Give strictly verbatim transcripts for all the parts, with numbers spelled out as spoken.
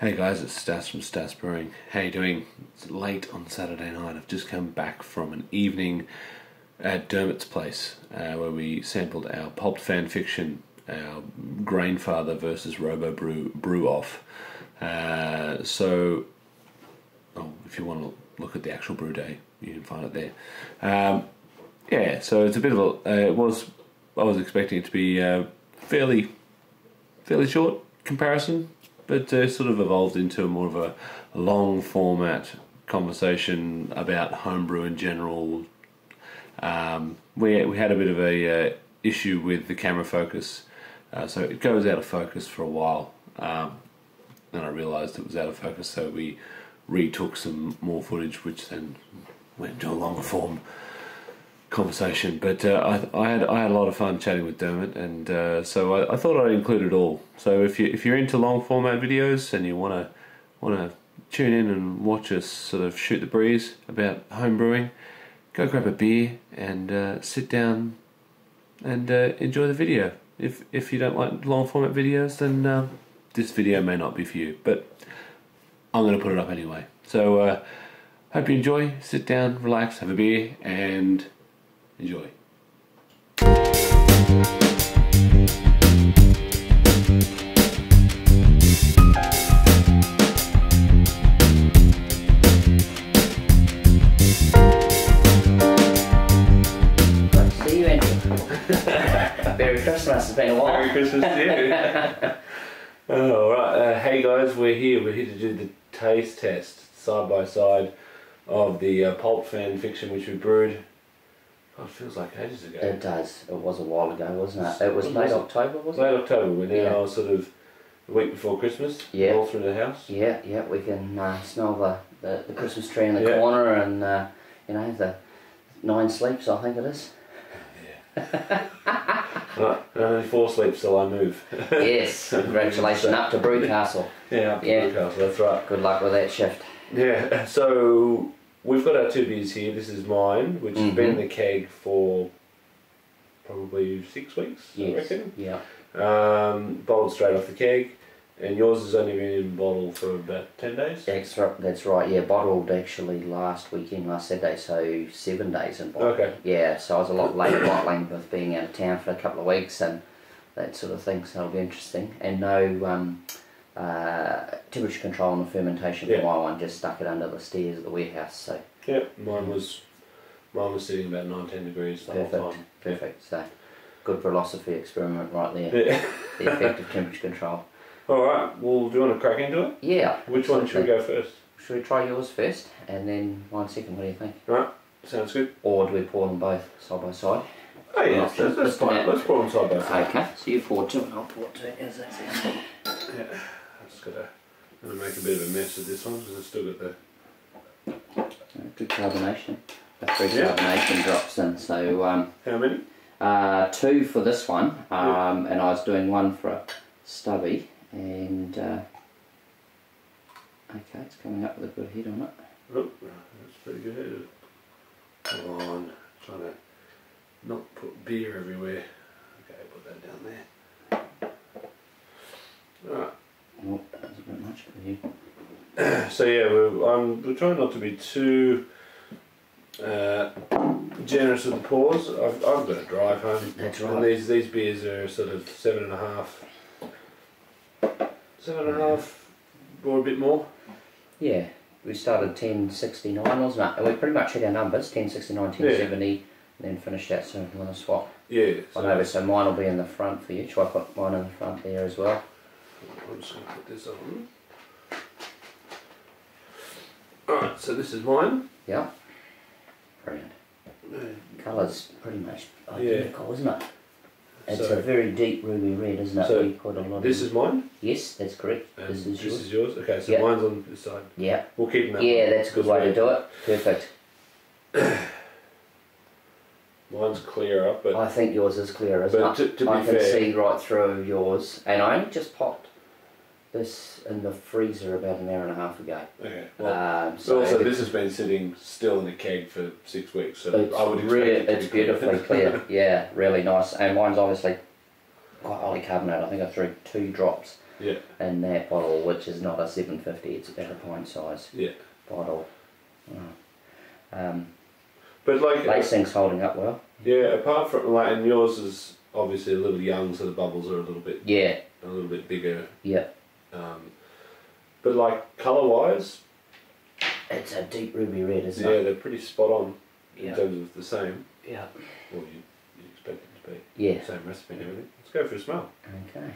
Hey guys, it's Stass from Stass Brewing. How you doing? It's late on Saturday night. I've just come back from an evening at Dermott's place uh, where we sampled our Pulped Fan Fiction, our Grainfather versus RoboBrew brew off. Uh, so, oh, if you want to look at the actual brew day, you can find it there. Um, yeah, so it's a bit of a. Uh, it was. I was expecting it to be uh, fairly, fairly short comparison. But uh, sort of evolved into a more of a long format conversation about homebrew in general. Um, we we had a bit of a uh, issue with the camera focus, uh, so it goes out of focus for a while. Um, and I realised it was out of focus, so we retook some more footage, which then went to a longer form conversation. But uh, I, I had I had a lot of fun chatting with Dermott, and uh, so I, I thought I'd include it all. So if you if you're into long format videos and you wanna wanna tune in and watch us sort of shoot the breeze about home brewing, go grab a beer and uh, sit down and uh, enjoy the video. If if you don't like long format videos, then uh, this video may not be for you. But I'm gonna put it up anyway. So uh, hope you enjoy. Sit down, relax, have a beer, and enjoy. See you, Andrew. Merry Christmas, it's been a while. Merry Christmas to you. Alright, uh, hey guys, we're here. We're here to do the taste test side by side of the uh, Pulp Fan Fiction which we brewed. Oh, it feels like ages ago. It does. It was a while ago, wasn't it? It was late October, wasn't it? Late October. We're now yeah. sort of a week before Christmas. Yeah. All through the house. Yeah, yeah. We can uh, smell the, the, the Christmas tree in the yeah. corner and, uh, you know, the nine sleeps, I think it is. Yeah. Right. Only four sleeps till I move. Yes. Congratulations. Up to Brewcastle. Yeah, up to yeah. Brewcastle. That's right. Good luck with that shift. Yeah. So we've got our two beers here. This is mine, which mm-hmm. has been in the keg for probably six weeks, yes. I reckon. Yeah. Um, bottled straight off the keg, and yours has only been in bottle for about ten days. That's right. That's right. Yeah, bottled actually last weekend, last Saturday, so seven days in bottle. Okay. Yeah, so I was a lot late bottling with being out of town for a couple of weeks and that sort of thing. So it'll be interesting. And no. Um, Uh, temperature control and the fermentation for yeah. my one, just stuck it under the stairs of the warehouse. So yeah, mine was mine was sitting about nineteen degrees the perfect, whole time. Perfect. Yeah. So good philosophy experiment right there. Yeah. The effect of temperature control. All right. Well, do you want to crack into it? Yeah. Which one should we go first? Should we try yours first and then mine second? What do you think? All right. Sounds good. Or do we pour them both side by side? Oh yeah, let's, let's, let's, let's, let's pour them side by side. Okay. So you pour two and I'll pour two. As that sounds. Yeah. Gonna, gonna make a bit of a mess of this one because it's still got the good carbonation. The free yeah. carbonation drops in. So um, how many? Uh, two for this one, um, yeah. and I was doing one for a stubby. And uh, okay, it's coming up with a good head on it. Oh, that's pretty good head. Come on, trying to not put beer everywhere. Okay, put that down there. All right. Well, that's a bit much for you. So yeah, we're, um, we're trying not to be too uh, generous with the pours. I've, I've got to drive home. That's right. And these these beers are sort of seven and a half, seven and a half, or a bit more. Yeah, we started ten sixty nine, wasn't it? And we pretty much hit our numbers: ten sixty nine, ten yeah. seventy, and then finished out so on a swap. Yeah. So I know. So mine will be in the front for you. Shall I put mine in the front there as well? I'm just going to put this on. Alright, so this is mine. Yeah. Brilliant. Uh, Colour's pretty much identical, yeah. isn't it? It's so, a very deep ruby red, isn't it? So we put a lot this of is mine? Yes, that's correct. Um, this is this yours. This is yours? Okay, so yep. mine's on this side. Yeah. We'll keep them up. Yeah, that's a good way to do it. Perfect. Mine's clear up, but I think yours is clear, isn't it? To, to be I can fair, see right through yours, and I only just popped this in the freezer about an hour and a half ago. Okay. Well, um, so also, this has been sitting still in the keg for six weeks, so it's I would expect really, it to it's be beautifully clear. Yeah, really nice, and mine's obviously quite highly carbonated. I think I threw two drops Yeah. In that bottle, which is not a seven fifty, it's about a pint size. Yeah. Bottle. Oh. Um, but like lacing's holding up well. Yeah. Apart from like, and yours is obviously a little young, so the bubbles are a little bit. Yeah. A little bit bigger. Yeah. Um, but like color wise, it's a deep ruby red, isn't it? Yeah, they're pretty spot on in yeah. terms of the same. Yeah. Well, you you expect it to be. Yeah. Same recipe and everything. Let's go for a smell. Okay.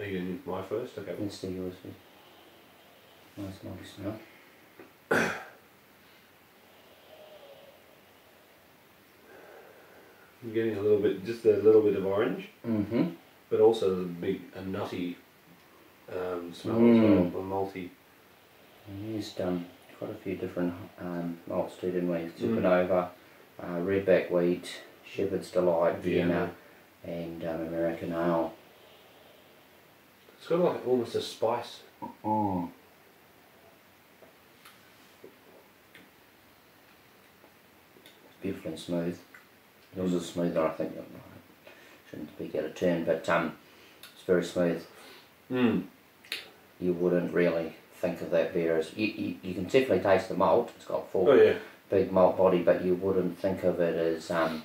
Are you going to do my first? Okay. Let's do yours first. Nice lovely smell. I'm getting a little bit, just a little bit of orange, mm-hmm. but also the big, a nutty um, smell mm. as well, a malty. We used um, quite a few different um, malts too, didn't we? Supernova, mm. uh, Redback Wheat, Shepherd's Delight, Vienna, Vienna. and um, American Ale. It's got like almost a spice. Mm. It's beautiful and smooth. It was a smoother, I think. Shouldn't speak out of turn, but um, it's very smooth. Mm. You wouldn't really think of that beer as you, you. You can definitely taste the malt. It's got full oh, yeah. big malt body, but you wouldn't think of it as um,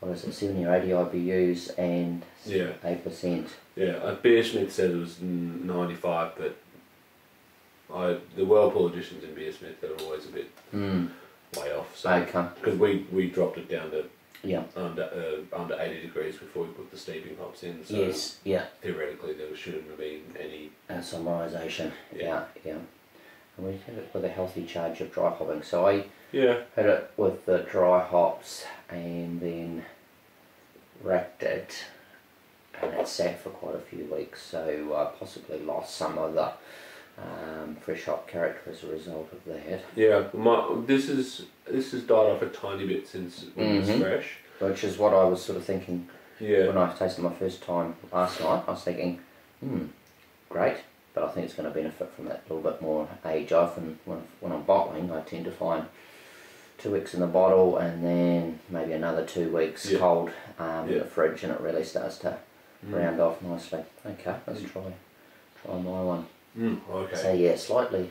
what is it, seventy or eighty I B Us and yeah, eight percent. Yeah, uh, BeerSmith said it was ninety-five, but I the Whirlpool editions in BeerSmith that are always a bit mm. way off. So okay, because we we dropped it down to. Yeah, under uh, under eighty degrees before we put the steeping hops in. So yes, yeah. Theoretically, there shouldn't have been any uh, summarisation. Yeah. yeah, yeah. And we had it with a healthy charge of dry hopping. So I yeah had it with the dry hops and then racked it, and it sat for quite a few weeks. So I possibly lost some of the um, fresh hop character as a result of that. Yeah, my this is. This has died off a tiny bit since when mm-hmm. it was fresh. Which is what I was sort of thinking yeah. when I tasted my first time last night. I was thinking, hmm, great, but I think it's going to benefit from that little bit more age. I often, when, when I'm bottling, I tend to find two weeks in the bottle and then maybe another two weeks yeah. cold um, yeah. in the fridge, and it really starts to mm. round off nicely. Okay, let's mm. try try my one. Mm, okay. So yeah, slightly.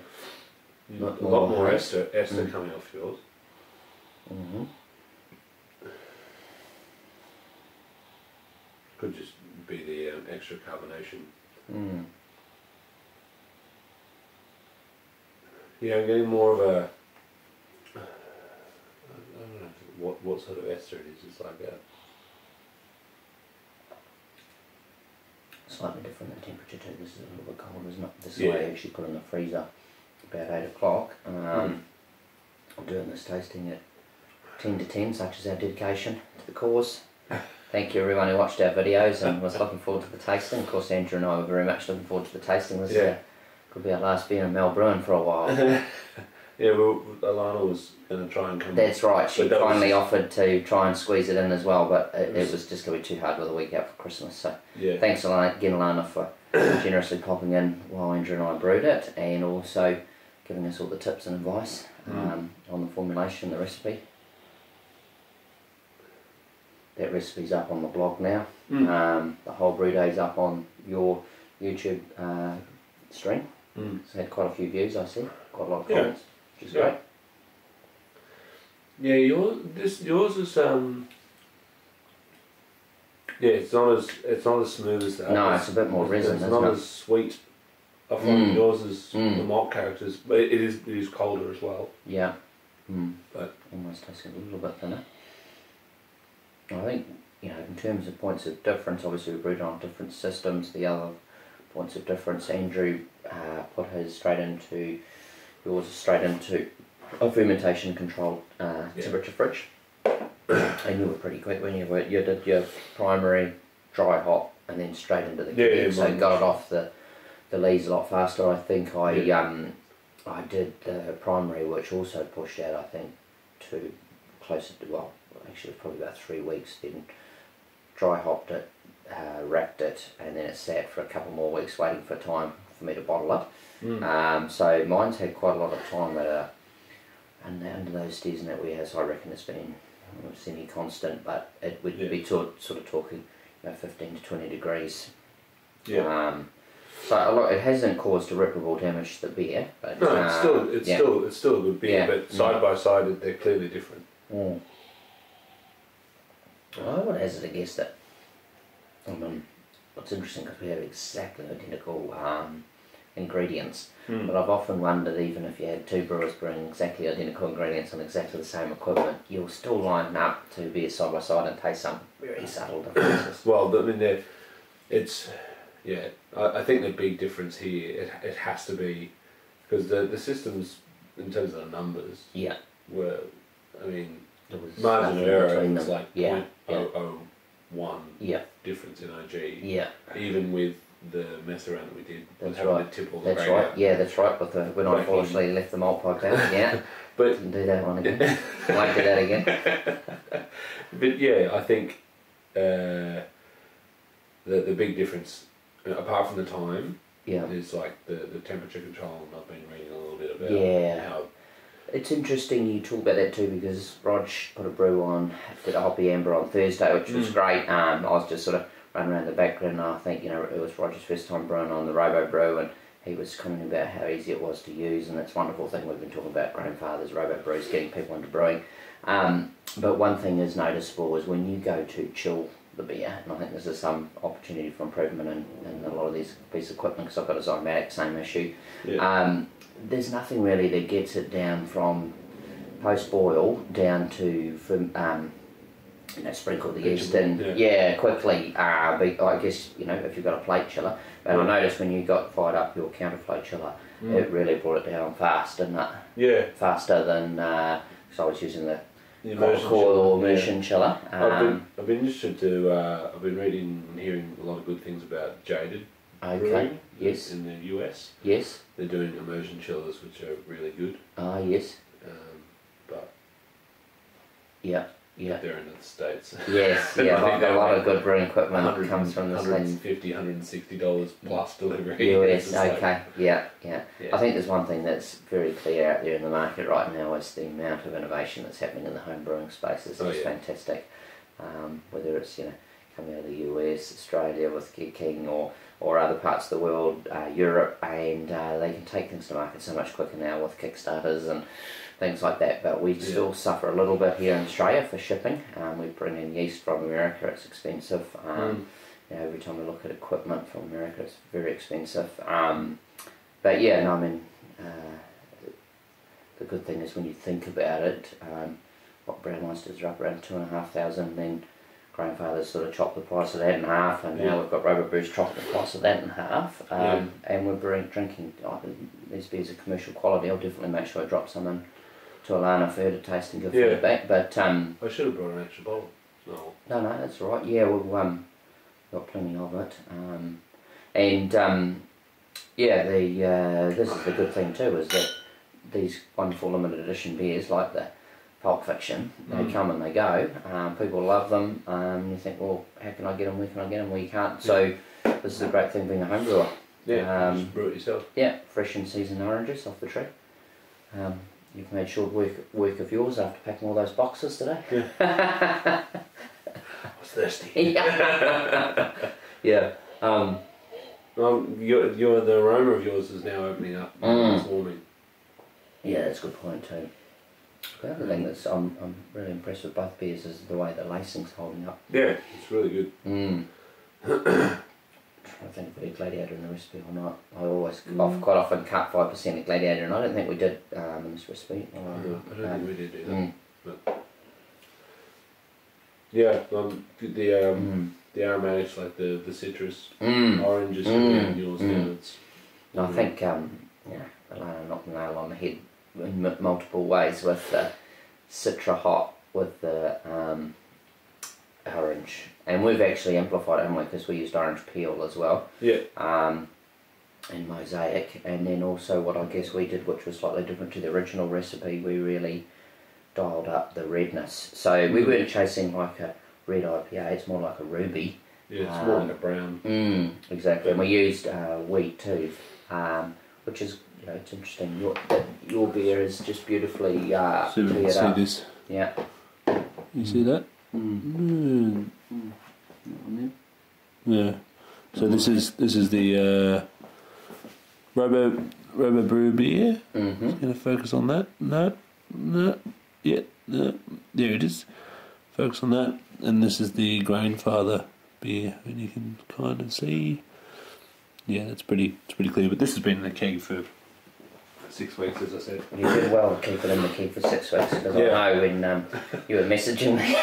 Mm, a lot more ester, ester mm. coming off yours. Mm-hmm. Could just be the um, extra carbonation. Mm. Yeah, I'm getting more of a. I don't know what what sort of ester it is. It's like a slightly different in temperature too. This is a little bit cold, isn't it? This is yeah. I actually put in the freezer about eight o'clock. Um, mm. I'm doing this tasting at ten to ten, such as our dedication to the cause. Thank you everyone who watched our videos and was looking forward to the tasting. Of course, Andrew and I were very much looking forward to the tasting. This yeah. uh, could be our last beer in Mel Bruin for a while. Yeah, well, Alana was going to try and come That's right, she that finally was... offered to try and squeeze it in as well, but it, it was just going to be too hard with a week out for Christmas. So yeah. thanks Alana, again Alana for generously popping in while Andrew and I brewed it, and also giving us all the tips and advice um, mm. on the formulation, the recipe. That recipe's up on the blog now. Mm. Um, the whole brew day's up on your YouTube uh, stream. Mm. So had quite a few views, I see. Quite a lot of comments, yeah. which is yeah. great. Yeah, yours. This yours is um. Yeah, it's not as it's not as smooth as that. No, it's, it's a bit more resin. It's not it? as sweet. I find mm. yours is mm. the malt characters, but it is it is colder as well. Yeah, mm. but almost tastes a little bit thinner. I think, you know, in terms of points of difference, obviously we brewed on different systems. The other points of difference, Andrew uh, put his straight into yours straight into a fermentation controlled uh, yeah. temperature fridge, and you were pretty quick when you were you did your primary dry hop and then straight into the yeah, yeah, so you got it off the. The leads a lot faster. I think I yeah. um I did the primary, which also pushed out. I think to closer to well, actually it was probably about three weeks. Then dry hopped it, uh, racked it, and then it sat for a couple more weeks waiting for time for me to bottle it. Mm. Um, so mine's had quite a lot of time at a and under those steers that we have. So I reckon it's been semi-constant, but it would yeah. be to, sort of talking, you know, fifteen to twenty degrees. Yeah. Um, so a lot, it hasn't caused irreparable damage to the beer. But, no, um, it's still it's yeah. still it's still a good beer, yeah. but side mm. by side they're clearly different. Mm. I would hazard a guess that. I mean, it's interesting because we have exactly identical um, ingredients, mm. but I've often wondered, even if you had two brewers brewing exactly identical ingredients on exactly the same equipment, you'll still line up two beers side by side and taste some very subtle differences. Well, I mean, it's yeah. I, I think the big difference here it it has to be because the the systems in terms of the numbers yeah were I mean margin of error was like yeah, yeah. point oh oh one yeah. difference in I G yeah even with the mess around that we did that's right tip all the that's right out. yeah that's right with the when I unfortunately left the malt pot down yeah but didn't do that one again might do that again but yeah I think uh, the the big difference apart from the time yeah is like the the temperature control and I've been reading a little bit about yeah how it's interesting you talk about that too because Rog put a brew on, did a hoppy amber on Thursday, which was mm. great. Um, I was just sort of running around the background and I think, you know, it was Rog's first time brewing on the RoboBrew and he was commenting about how easy it was to use and that's a wonderful thing we've been talking about, Grainfather's RoboBrews, getting people into brewing. Um, but one thing is noticeable is when you go to chill the beer, and I think this is some opportunity for improvement in, in a lot of these pieces of equipment because I've got a Zymatic, same issue. Yeah. Um, there's nothing really that gets it down from post-boil down to um, you know, sprinkle the yeast in yeah, yeah quickly, uh, but I guess, you know, if you've got a plate chiller. And mm. I noticed when you got fired up your counterflow chiller, mm. it really brought it down fast, didn't it? Yeah. Faster than, because uh, I was using the, the immersion coil chiller. immersion yeah. chiller. Um, I've, been, I've been interested to, uh, I've been reading and hearing a lot of good things about Jaded. Okay. Yes. In the U S. Yes. They're doing immersion chillers, which are really good. Ah, yes. Um, but. Yeah. Yeah. They're in the States. Yes. Yeah. Like a lot of good brewing equipment that comes from the States. one hundred fifty dollars, one hundred sixty dollars plus delivery. U S. Okay. Like, yeah, yeah. Yeah. I think there's one thing that's very clear out there in the market right now is the amount of innovation that's happening in the home brewing space. It's oh, yeah. fantastic. Um, whether it's you know coming out of the U S, Australia with King or or other parts of the world, uh, Europe, and uh, they can take things to market so much quicker now with Kickstarters and things like that, but we yeah. still suffer a little bit here in Australia for shipping. Um, we bring in yeast from America, it's expensive. Um, mm. You know, every time we look at equipment from America, it's very expensive. Um, but yeah, no, I mean, uh, the good thing is when you think about it, um, what Brandmeisters are up around two and a half thousand, then Grainfather's sort of chopped the price of that in half, and yeah. now we've got RoboBrew's chopped the price of that in half. Um, yeah. And we're brewing, drinking, oh, these beers are commercial quality. I'll definitely make sure I drop some in to Alana for her to taste and give yeah. feedback. But um, I should have brought an extra bottle. No, no, no, that's all right. Yeah, we've um, got plenty of it. Um, and um, yeah, the uh, this is the good thing too is that these wonderful limited edition beers like the Pulp Fiction, they mm. come and they go. Um, people love them. Um, you think, well, how can I get them? Where can I get them? Well, you can't. So this is a great thing being a home brewer. Yeah, um, just brew it yourself. Yeah, fresh and seasoned oranges off the tree. Um, you've made short work work of yours after packing all those boxes today. Yeah. I was thirsty. Yeah. yeah. Um, well, your your the aroma of yours is now opening up. Mm. It's warming. Yeah, that's a good point too. The other thing that's I'm, I'm really impressed with both beers is the way the lacing's holding up. Yeah, it's really good. Mm. I'm trying to think if we did Gladiator in the recipe or not. I always mm. off, quite often cut five percent of Gladiator, and I don't think we did um, in this recipe. Or, no, I don't um, think we did either. Mm. But yeah, um, the um, mm. the aromatics like the the citrus, mm. oranges, mm. and yours mm. now. It's no, I think um, yeah, Alana knocked the nail on the head in m multiple ways with the Citra hop, with the um, orange, and we've actually amplified it, haven't we, because we used orange peel as well. Yeah. Um, and Mosaic, and then also what I guess we did, which was slightly different to the original recipe, we really dialed up the redness. So mm-hmm. we weren't chasing like a red I P A, it's more like a ruby. Yeah, it's um, more like a brown. Mm, exactly, and we used uh, wheat too, um, which is, you know, it's interesting. Your your beer is just beautifully uh, see, cleared see up. This. Yeah. You see that? Mm. Mm. Mm. Yeah. So this is this is the uh, Robo RoboBrew beer. Mm-hmm. Just gonna focus on that. No, no, yeah, no. There it is. Focus on that. And this is the Grainfather beer, and you can kind of see. Yeah, it's pretty. It's pretty clear. But this has been in the keg for six weeks, as I said. You did well keeping in the keg for six weeks because yeah. I know when um, you were messaging me.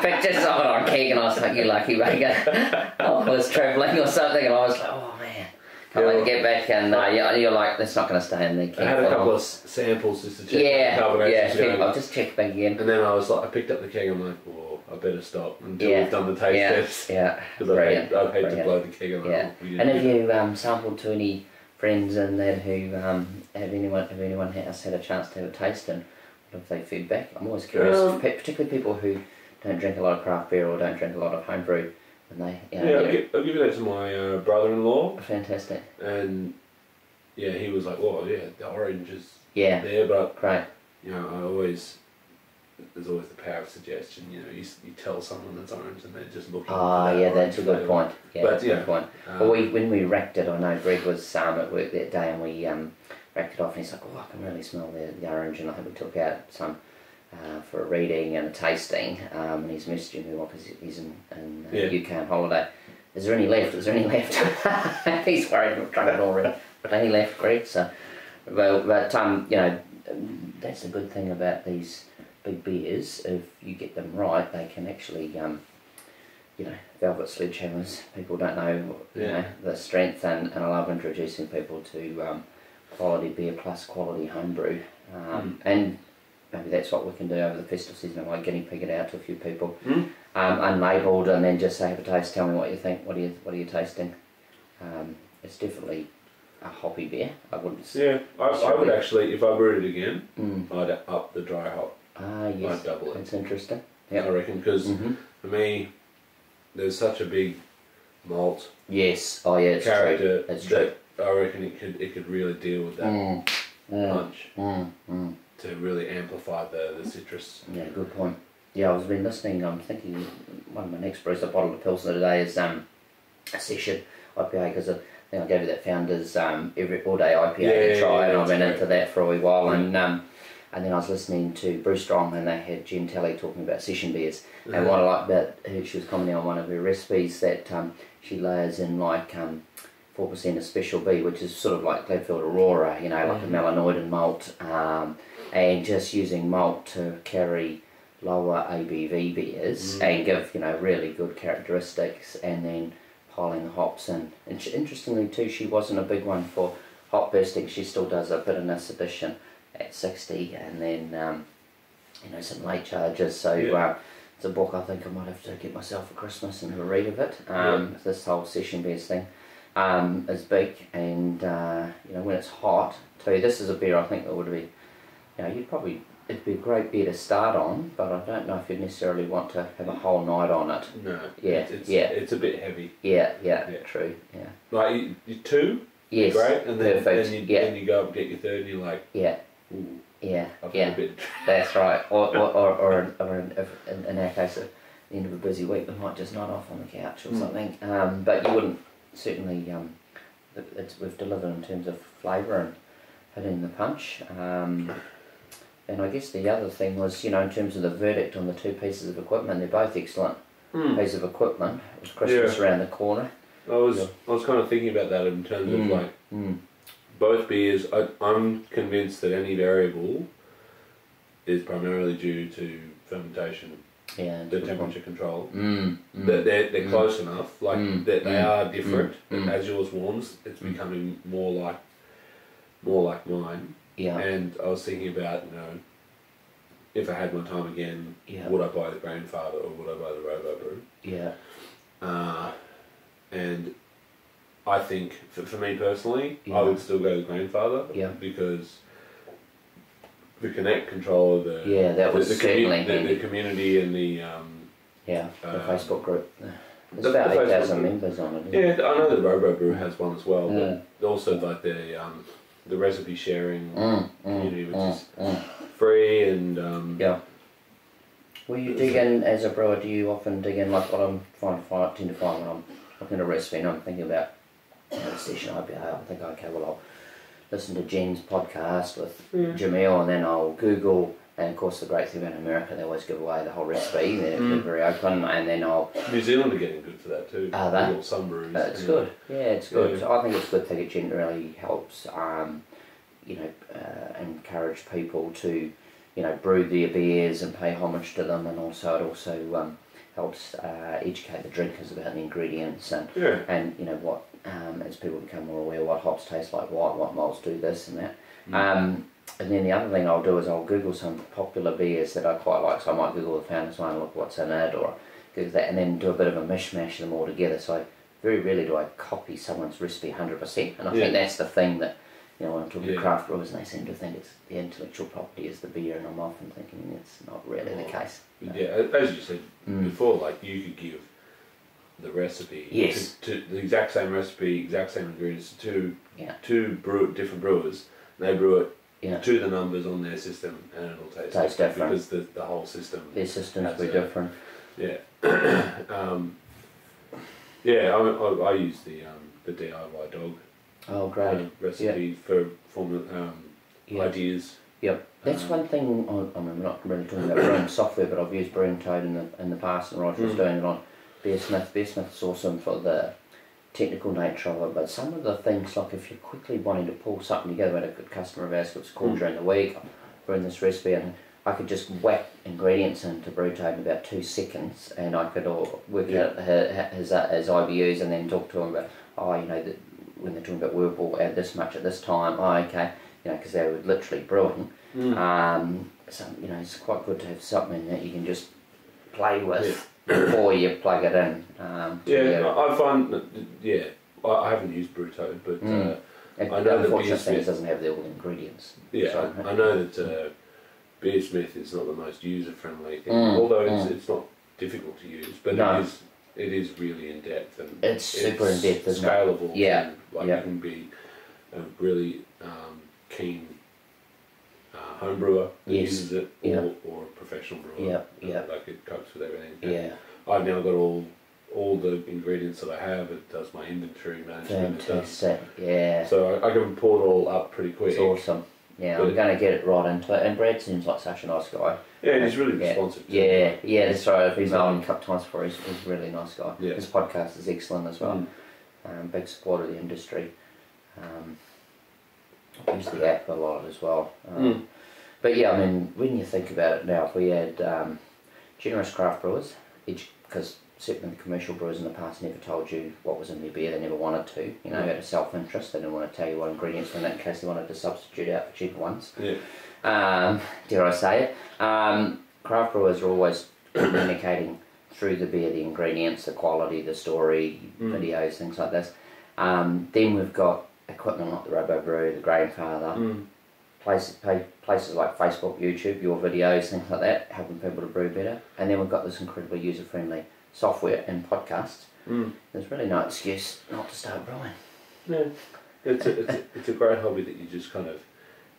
Pictures of it on keg, and I was like, "You lucky bugger!" Oh, I was travelling or something, and I was like, "Oh man, can't wait to get back." And uh, yeah, you're like, "That's not going to stay in the keg." I had a couple long. of samples just to check. Yeah, the yeah. Check, I'll just check back again. And then I was like, I picked up the keg. I'm like, "Whoa, I better stop until yeah. we've done the taste yeah. test." Yeah, because I hate, I hate to blow the keg on. Yeah. Like, and have you um, sampled to any friends and that who um, have anyone have anyone else had a chance to have a taste and what have they feedback? I'm always curious, um, particularly people who don't drink a lot of craft beer or don't drink a lot of homebrew, and they you know, yeah. I'll give, I'll give that to my uh, brother-in-law. Fantastic. And yeah, he was like, "Well, yeah, the orange is yeah there, but great." You know, I always there's always the power of suggestion. You know, you, you tell someone that's orange and they're just looking. Ah, oh, yeah, that's a good point. Yeah, but, that's yeah, a good point. Um, well, we when we racked it, I know Greg was um, at work that day, and we um, racked it off, and he's like, "Oh, I can really smell the, the orange," and I think we took out some. Uh, for a reading and a tasting, um, and he's messaging me because he's in, in uh, yeah. U K on holiday. Is there any left? Is there any left? He's worried we've drunk it already. But any left, Greg. So, well, but um, you know, that's the good thing about these big beers. If you get them right, they can actually, um, you know, velvet sledgehammers. People don't know, you yeah. know, the strength, and, and I love introducing people to um, quality beer plus quality homebrew, um, mm. and. Maybe that's what we can do over the festival season. I might guinea pig it out to a few people, mm. um, unlabelled, and then just say, "Have a taste. Tell me what you think. What are you What are you tasting?" Um, it's definitely a hoppy beer. I wouldn't. Yeah, I, I would actually. If I brewed it again, mm. I'd up the dry hop. Ah, yes. I'd double it. That's interesting. Yeah, I reckon because mm -hmm. for me, there's such a big malt. Yes. Oh yeah. It's character. True. It's that true. I reckon it could it could really deal with that mm. punch. Mm. Mm. To really amplify the, the citrus. Yeah, good point. Yeah, I was been listening, I'm thinking one of my next brews, a bottle of Pilsner today is um, a session I P A, because I think I gave you that Founder's um, every all day I P A yeah, to try, yeah, and I went into that for a wee while, mm. and um, and then I was listening to Brew Strong, and they had Jen Talley talking about session beers, mm. and what I liked about her, she was commenting on one of her recipes that um, she layers in like um, four percent of Special B, which is sort of like Gladfield Aurora, you know, mm. like a melanoidin malt, um, and just using malt to carry lower A B V beers mm. and give, you know, really good characteristics, and then piling hops in. And she, interestingly too, she wasn't a big one for hop bursting. She still does a bitterness addition at sixty, and then, um, you know, some late charges. So yeah. uh, it's a book I think I might have to get myself for Christmas and have a read of it. Um, yeah. This whole session beers thing um, is big, and, uh, you know, when it's hot too, this is a beer I think that would be... You know, you'd probably, it'd be a great beer to start on, but I don't know if you'd necessarily want to have a whole night on it. No. Yeah, it's, it's, yeah. It's a bit heavy. Yeah, yeah, yeah. True, yeah. Like, you, you two, yes, great, and then, then, you, yeah. then you go up and get your third and you're like, yeah, ooh, yeah, I've yeah. a bit. That's right. Or, or, or, or, or in, in, in our case, at the end of a busy week, we might just nod off on the couch or mm. something. Um, but you wouldn't, certainly, um, it's, we've delivered in terms of flavour and hitting the punch. Um, And I guess the other thing was, you know, in terms of the verdict on the two pieces of equipment, they're both excellent mm. pieces of equipment. With Christmas yeah. around the corner. I was yeah. I was kind of thinking about that in terms mm. of like mm. both beers. I, I'm convinced that any variable is primarily due to fermentation, yeah, the temperature point. control. Mm. Mm. That they're, they're mm. close enough, like mm. that they mm. are different. Mm. As yours warms, it's mm. becoming more like more like mine. Yeah. And I was thinking about, you know, if I had my time again, yeah. would I buy the Grainfather or would I buy the RoboBrew? Yeah. Uh, and I think, for, for me personally, yeah. I would still go the Grainfather yeah. because the connect control of the... Yeah, that the, was the certainly the, the community and the... Um, yeah, the uh, Facebook group. There's the, about the eight thousand members on it. Yeah, it? I know the RoboBrew has one as well, yeah. but also like the... Um, the recipe sharing mm, community, mm, which mm, is mm. free and... Um, yeah. Will you dig in, as a brewer, do you often dig in, like what I tend to find when I'm I'm going to recipe and I'm thinking about a session I P A. I'm thinking, okay, well, I'll listen to Gene's podcast with mm. Jamil, and then I'll Google. And of course, the great thing about America, they always give away the whole recipe. They're mm. very open, and then I'll. New Zealand are getting good for that too. Are they? Some breweries. It's yeah. good. Yeah, it's good. Yeah. So I think it's a good thing. It generally helps, um, you know, uh, encourage people to, you know, brew their beers and pay homage to them, and also it also um, helps uh, educate the drinkers about the ingredients and yeah. and you know what um, as people become more aware what hops taste like, what what malts do this and that. Mm. Um, And then the other thing I'll do is I'll Google some popular beers that I quite like. So I might Google the Founder's one, look what's in it, or Google that, and then do a bit of a mishmash of them all together. So I, very rarely do I copy someone's recipe one hundred percent. And I yeah. think that's the thing that, you know, when I'm talking yeah. to craft brewers, and they seem to think it's the intellectual property is the beer, and I'm often thinking that's not really well, the case. You know? Yeah, as you said mm. before, like you could give the recipe, yes. to, to the exact same recipe, exact same ingredients to yeah. two brew, different brewers, and they brew it. Yeah. To the numbers on their system, and it'll taste, taste different because the, the whole system. Their systems will be different. Yeah, um, yeah. I, I, I use the um, the D I Y Dog. Oh, great um, recipe yeah. for formula um, yeah. ideas. Yep, that's um, one thing. On, I mean, I'm not really talking about brewing software, but I've used Brain Toad in the in the past, and Roger was mm. doing it on BeerSmith. BeerSmith's awesome for the technical nature of it, but some of the things, like if you're quickly wanting to pull something together, and a good customer of ours gets called during the week, we're in this recipe, and I could just whack ingredients into BrewToad in about two seconds, and I could all work yeah. out his, his, his I B Us, and then talk to him about, oh, you know, the, when they're talking about Whirlpool, add this much at this time, oh, okay, you know, because they were literally brewing. Mm. Um, so, you know, it's quite good to have something that you can just play with. Yeah. Before you plug it in. Um, yeah, I find that, yeah, I haven't used Brewtoad, but mm. uh, and, I know that BeerSmith doesn't have all the ingredients. Yeah, so. I, I know that uh, BeerSmith is not the most user-friendly thing, mm. although mm. It's, it's not difficult to use, but no. it is it is really in-depth. And it's super in-depth, isn't it? Scalable. Yeah. And, like, yep. you can be a really um, keen Uh, home brewer that yes. uses it, or, yep. or a professional brewer, yep. Yep. like it copes with everything. And yeah, I've now got all all the ingredients that I have. It does my inventory management. Fantastic, it does. yeah. So I, I can pull it all up pretty quick. It's awesome. Yeah, but I'm going to get it right into it. And Brad seems like such a nice guy. Yeah, and he's really yeah. responsive. Yeah, yeah, yeah, yeah. That's right. I've been on a couple times before. He's, he's a really nice guy. Yeah. His podcast is excellent as well. Mm. Um, big supporter of the industry. Um, I use the app a lot as well. Um, mm. But yeah, I mean, when you think about it now, if we had um, generous craft brewers, because certainly the commercial brewers in the past never told you what was in their beer, they never wanted to. You know, mm. out of self-interest, they didn't want to tell you what ingredients were in that, in case they wanted to substitute out for cheaper ones. Yeah. Um, dare I say it. Um, craft brewers are always communicating through the beer, the ingredients, the quality, the story, mm. videos, things like this. Um, then we've got equipment like the RoboBrew, the Grainfather, mm. places, places like Facebook, YouTube, your videos, things like that, helping people to brew better. And then we've got this incredibly user-friendly software and podcasts. Mm. There's really no excuse not to start brewing. No, it's a, it's, a, it's a great hobby that you just kind of...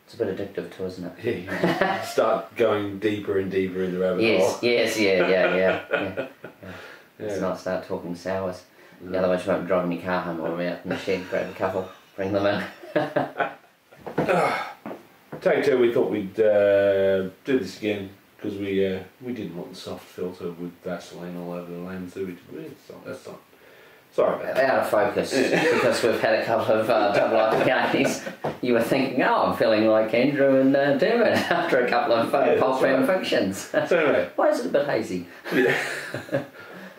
It's a bit addictive too, isn't it? Yeah, you start going deeper and deeper in the rabbit yes, hole. Yes, yeah, yeah, yeah, yeah. yeah. Let's yeah. not start talking sours. No. Otherwise you won't be driving your car home, or out in the shed, grab a couple. Bring them in. Take two, we thought we'd uh, do this again because we uh, we didn't want the soft filter with Vaseline all over the lens, so we did. That's not. Sorry about that. Out of focus because we've had a couple of uh, double I P As. You were thinking, oh, I'm feeling like Andrew and uh, Dermott after a couple of uh, yeah, Pulped Fan Fictions. So anyway, why is it a bit hazy? Yeah.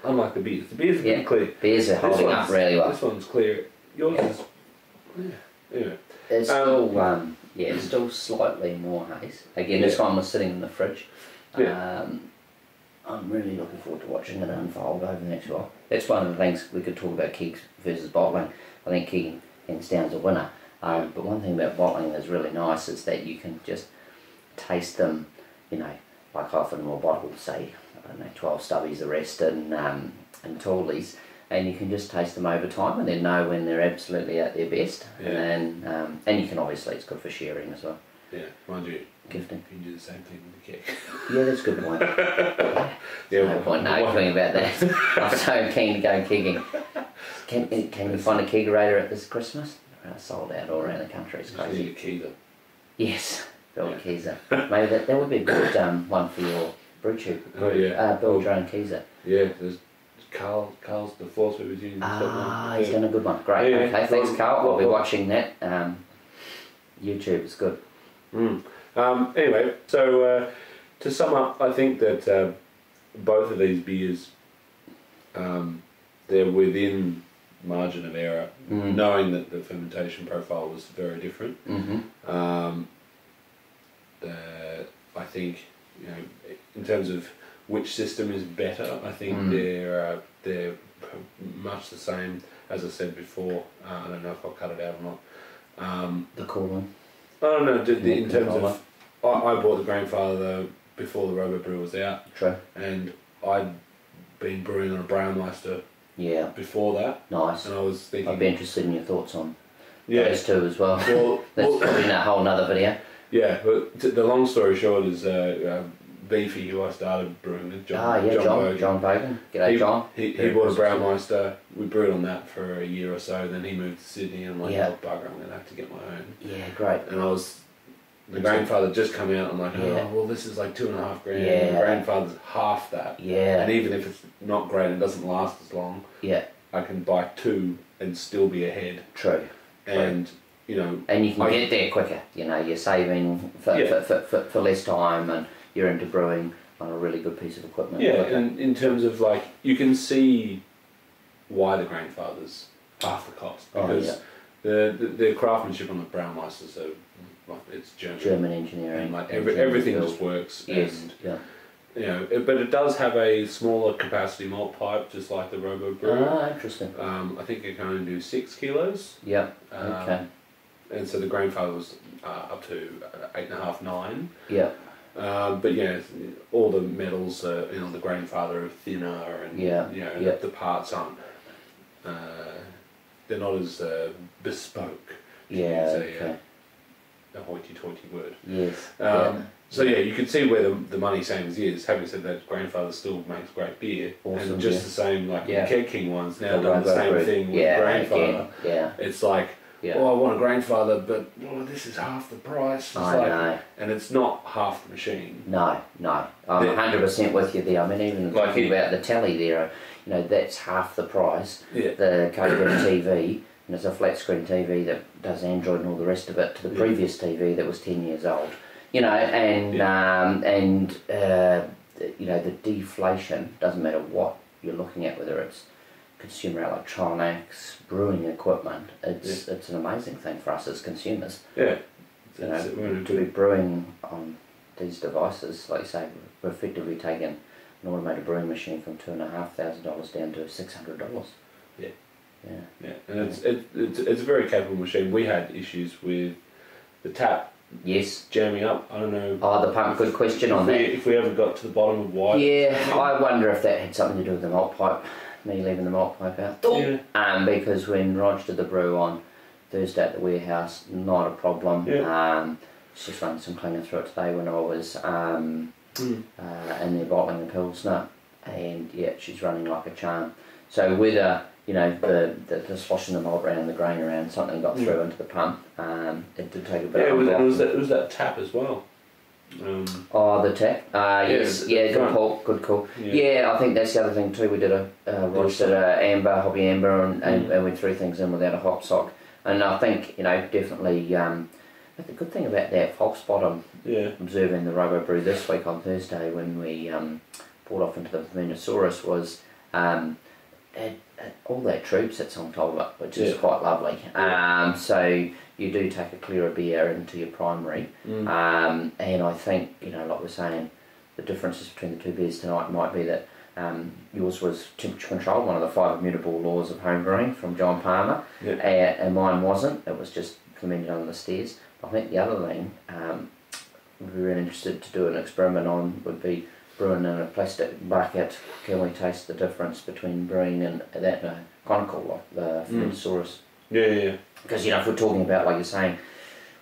Unlike the beers, the beers are yeah. clear. Beers are holding up really well. This one's clear. Yours yeah. is. Yeah. Anyway. It's um, still um, yeah, it's still slightly more haze. Again, yeah. this one was sitting in the fridge. Yeah. Um, I'm really looking forward to watching it unfold over the next while. That's one of the things we could talk about, kegs versus bottling. I think kegging hands down is a winner. Um, but one thing about bottling that's really nice is that you can just taste them, you know, like half of them are bottled, say, I don't know, twelve stubbies the rest and um and tallies. And you can just taste them over time and then know when they're absolutely at their best. Yeah. And then, um, and you can obviously, it's good for sharing as well. Yeah, mind you, gifting. You can do the same thing with the cake. Yeah, that's a good point. yeah, yeah, no well, point well, arguing well, about that. I'm so keen to go kegging. Can, can you find a kegerator at this Christmas? They're sold out all around the country. It's crazy. You need a keezer. Yes, build yeah. a keezer. Maybe that, that would be a good um, one for your brew tube. Oh yeah. Uh, build oh. your own keezer. Yeah, there's Carl. Carl's the force we was using. Ah, he's yeah. done a good one. Great. Yeah, okay, thanks Carl. We'll, we'll be watching that. Um, YouTube is good. Mm. Um, anyway, so uh, to sum up, I think that uh, both of these beers, um, they're within margin of error, mm. knowing that the fermentation profile was very different. Mm-hmm. um, uh, I think, you know, in terms of which system is better, I think mm. they're uh, they're much the same. As I said before, uh, I don't know if I'll cut it out or not. Um, the cool one. I don't know. Did the, in terms of, I, I bought the Grainfather before the RoboBrew was out. True. And I'd been brewing on a Braumeister. Yeah. Before that. Nice. And I was thinking. I'd be interested in your thoughts on yeah. those two as well. well That's well, probably in a whole nother video. Yeah, but the long story short is uh, uh, Beefy, who I started brewing with, John. Ah, yeah, John. John Bogan. John Bogan. G'day, he, John. He, he bought a Braumeister. We brewed on that for a year or so. Then he moved to Sydney, and I'm like, yeah. oh bugger, I'm gonna have to get my own. Yeah, great. And I was, the Grainfather just come out. I'm like, oh yeah. well, this is like two and a half grand. Yeah. The Grainfather's half that. Yeah. And even if it's not great and doesn't last as long, yeah, I can buy two and still be ahead. True. And. True. You know, and you can I, get there quicker. You know, you're saving for, yeah. for, for, for, for less time, and you're into brewing on a really good piece of equipment. Yeah, like and that. In terms of like, you can see why the Grainfather's half the cost, because oh, yeah. the, the the craftsmanship on the Braumeisters are like, it's German, German engineering, and like every, German everything build. Just works. Yes, and, yeah. You know, it, but it does have a smaller capacity malt pipe, just like the RoboBrew. Ah, interesting. Um, I think it can only do six kilos. Yeah. Um, okay. And so the Grainfather was uh, up to eight and a half, nine. Yeah. Uh, but yeah, all the metals, uh, you know, the Grainfather are thinner, and yeah. you know, yeah. the parts aren't. Uh, they're not as uh, bespoke. Yeah. It's a, okay. uh, a hoity-toity word. Yes. Um, yeah. So yeah, you can see where the the money savings is. Having said that, Grainfather still makes great beer, awesome, and just yeah. the same like yeah. the Keg King ones now done the same bread. Thing with yeah, Grainfather. Yeah. It's like. Yeah. Oh, I want a Grainfather, but oh, this is half the price. It's I like, know. And it's not half the machine. No, no. I'm one hundred percent with you there. I mean, even like talking it, about the telly there, you know, that's half the price. Yeah. The Kofen T V, and it's a flat screen T V that does Android and all the rest of it, to the yeah. previous T V that was ten years old. You know, and, yeah. um, and uh, you know, the deflation, doesn't matter what you're looking at, whether it's consumer electronics, brewing equipment, it's yeah. it's an amazing thing for us as consumers. Yeah. You know, to be brewing on these devices, like you say, we're effectively taking an automated brewing machine from two and a half thousand dollars down to six hundred dollars. Yeah. Yeah. Yeah. And yeah. it's it, it's it's a very capable machine. We had issues with the tap. Yes. Jamming up, I don't know. Oh, the pump, good question on we, that. If we ever got to the bottom of why. Yeah, I wonder if that had something to do with the malt pipe. Me leaving the malt pipe out. Yeah. Um, because when Roger did the brew on Thursday at the warehouse, not a problem. Yeah. Um, just running some cleaning through it today when I was um, mm. uh, in there bottling the Pilsner, and yeah, she's running like a charm. So whether, you know, the, the, the sloshing the malt around, the grain around, something got through yeah. into the pump, um, it did take a bit yeah, of time. It was, that, it was that tap as well. Um, oh, the tap. Uh, yes, yeah, yeah, good call, good call. Yeah. yeah, I think that's the other thing too. We did a uh, Roger did a amber, hobby amber, and, and, mm. and we threw things in without a hop sock. And I think, you know, definitely. Um, but the good thing about that false bottom, yeah, observing the RoboBrew this week on Thursday when we um, pulled off into the Fermentasaurus was um, it, it, all that troop sits on top of it, which is yeah. quite lovely. Um, so. You do take a clearer beer into your primary, mm. um, and I think, you know, like we're saying, the differences between the two beers tonight might be that um, yours was temperature controlled, one of the five immutable laws of home brewing from John Palmer, yeah. and, and mine wasn't. It was just fermented on the stairs. I think the other thing um, we'd be really interested to do an experiment on would be brewing in a plastic bucket. Can we taste the difference between brewing in that uh, conical, like the Fridgesaurus? Mm. Yeah, yeah, yeah. Because, you know, if we're talking about, like you're saying,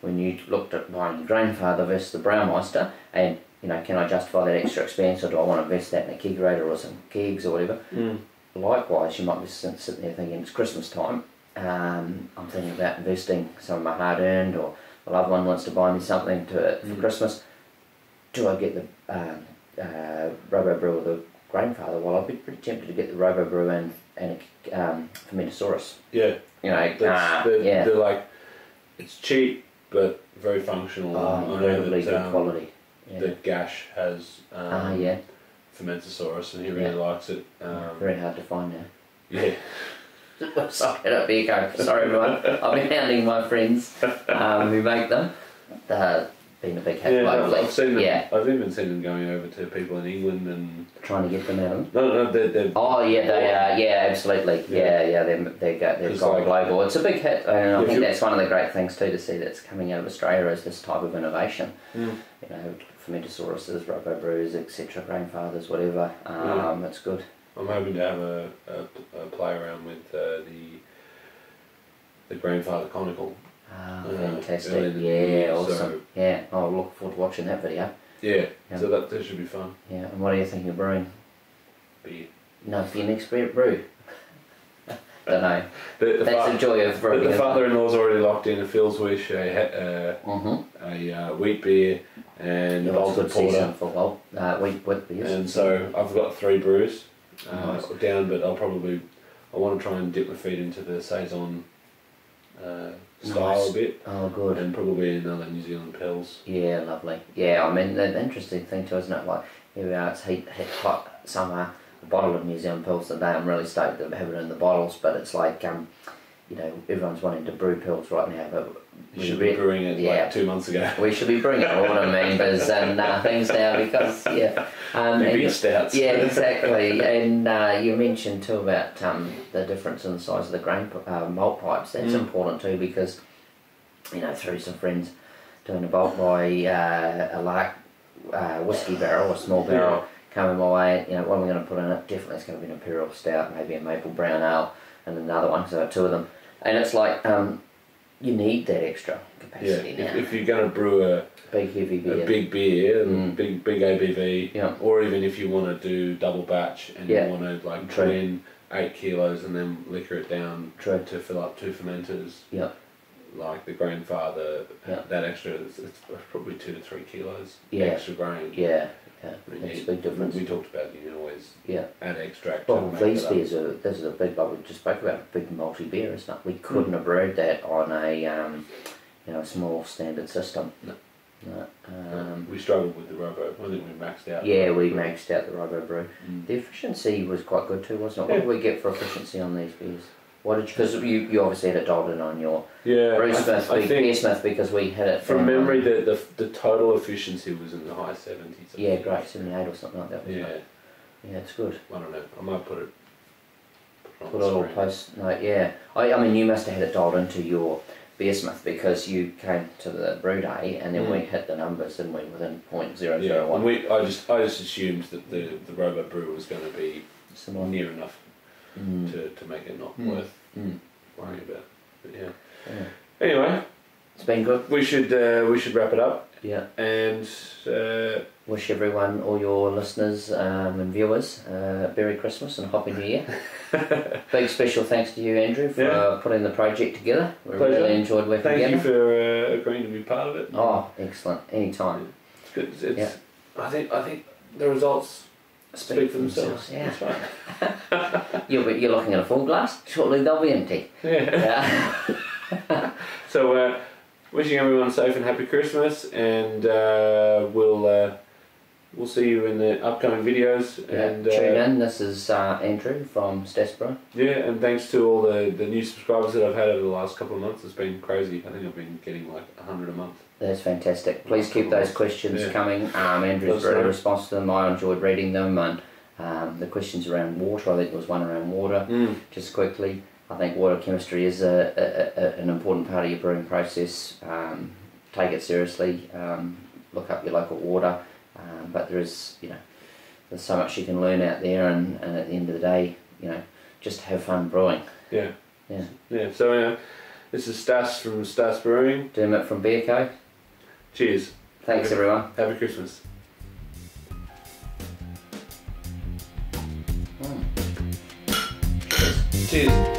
when you looked at buying your Grainfather versus the Braumeister, and, you know, can I justify that extra expense, or do I want to invest that in a kegerator or some kegs or whatever? Mm. likewise, you might be sitting there thinking it's Christmas time. Um, I'm thinking about investing some of my hard earned, or a loved one wants to buy me something to for mm. Christmas. Do I get the um, uh, RoboBrew or the Grainfather? Well, I'd be pretty tempted to get the RoboBrew and and um, Fermentasaurus. Yeah, you know, that's, uh, they're, yeah. they're like, it's cheap but very functional. Oh, I know that, good um, quality. Yeah. The Gash has um, uh, yeah. Fermentasaurus, and he really yeah. likes it. Um, very hard to find now. Yeah. Sorry, no, Beerco. Sorry, everyone. I've been hounding my friends um, who make them. They've been a big hit yeah, locally. I've seen them. Yeah. I've even seen them going over to people in England and trying to get them out. No, no, they're. they're oh yeah, they are. Yeah, absolutely. Yeah, yeah, yeah they're they go they've gone like, global. It's a big hit, and I think that's one of the great things too to see that's coming out of Australia is this type of innovation. Mm. You know, Fermentasauruses, RoboBrews, et cetera, Grainfathers, whatever. Um, mm. It's good. I'm hoping to have a, a, a play around with uh, the the Grainfather Conical. Ah, oh, fantastic! Uh, yeah, awesome. So, yeah, I'll look forward to watching that video. Yeah, yeah. so that, that should be fun. Yeah, and what are you thinking of brewing? Beer. No, for your next beer brew. Don't know. The, the That's the joy of brewing. But the father-in-law's already locked in a Phil's Wish, a uh, mm-hmm. a uh, wheat beer, and an altered porter for well, uh, wheat wheat beers. And so I've got three brews. Uh, nice. Down, but I'll probably I want to try and dip my feet into the Saison uh, style nice. a bit. Oh, good. And probably another New Zealand Pils. Yeah, lovely. Yeah, I mean the interesting thing too, isn't it? Like here we are, it's heat, heat hot summer. A bottle of New Zealand Pils today. I'm really stoked to have it in the bottles, but it's like um, you know, everyone's wanting to brew Pils right now, but you we should be brewing it yeah, like two months ago. We should be brewing all our members and uh, things now because yeah, um, big stouts. Yeah, exactly. And uh, you mentioned too about um, the difference in the size of the grain uh, malt pipes. That's mm. important too because you know through some friends doing a bulk by uh, a lark uh, whiskey barrel or small barrel yeah. coming my way. You know what am I going to put in it? Definitely it's going to be an imperial stout, maybe a maple brown ale, and another one. So two of them, and it's like. Um, You need that extra capacity yeah, now. If, if you're going to brew a big heavy beer, a big beer, mm. big big A B V, yeah. or even if you want to do double batch and yeah. you want to like True. blend eight kilos and then liquor it down True. to fill up two fermenters, yeah. like the Grainfather, yeah. that extra it's, it's probably two to three kilos yeah. extra grain. Yeah, yeah. I mean, that's a big difference. We talked about you can always yeah. add extract. Well, these beers are this is a big like we just spoke about a big multi beer, isn't it? We couldn't mm. have brewed that on a um, you know small standard system. No, no. Um, no. We struggled with the Robo. I think we maxed out. Yeah, we maxed out the RoboBrew. Mm. The efficiency was quite good too, wasn't it? Yeah. What did we get for efficiency on these beers? What did you? Because you, you obviously had a Dalton on your yeah, BeerSmith, I, I BeerSmith because we had it from, from memory. Um, the, the the total efficiency was in the high seventies. I yeah, great seventy eight or something like that. Yeah, it? yeah, it's good. I don't know. I might put it. Put it, put it on post note. Yeah, I, I mean you must have had it dialed into your BeerSmith because you came to the brew day and then mm. we hit the numbers and we within point zero zero one. Yeah, and we I just I just assumed that the the RoboBrew was going to be Similar. near enough. Mm. To, to make it not mm. worth mm. worrying about, but yeah. yeah. Anyway, it's been good. We should uh, we should wrap it up. Yeah. And uh, wish everyone, all your listeners um, and viewers, uh, Merry Christmas and Happy New Year. Big special thanks to you, Andrew, for yeah. uh, putting the project together. We Pleasure. really enjoyed working Thank together. Thank you for uh, agreeing to be part of it. Oh, excellent! Anytime. It's good. It's, yeah. I think I think the results. Speak, Speak for themselves. themselves. Yeah. That's right. you're, you're looking at a full glass. Shortly they'll be empty. Yeah. yeah. so, uh, wishing everyone a safe and happy Christmas, and uh, we'll uh, we'll see you in the upcoming videos. Yeah. And uh, tune in. This is uh, Andrew from Stass Brewing. Yeah, and thanks to all the the new subscribers that I've had over the last couple of months. It's been crazy. I think I've been getting like a hundred a month. That's fantastic. Please keep those questions yeah. coming. Um, Andrew's very nice. response to them. I enjoyed reading them, and um, the questions around water. I think there was one around water. Mm. Just quickly, I think water chemistry is a, a, a an important part of your brewing process. Um, take it seriously. Um, look up your local water. Um, but there is, you know, there's so much you can learn out there, and, and at the end of the day, you know, just have fun brewing. Yeah. Yeah. Yeah. So uh, this is Stass from Stass Brewing. Dermott from Beerco. Cheers. Thanks, Happy, everyone. Happy Christmas. Mm. Cheers.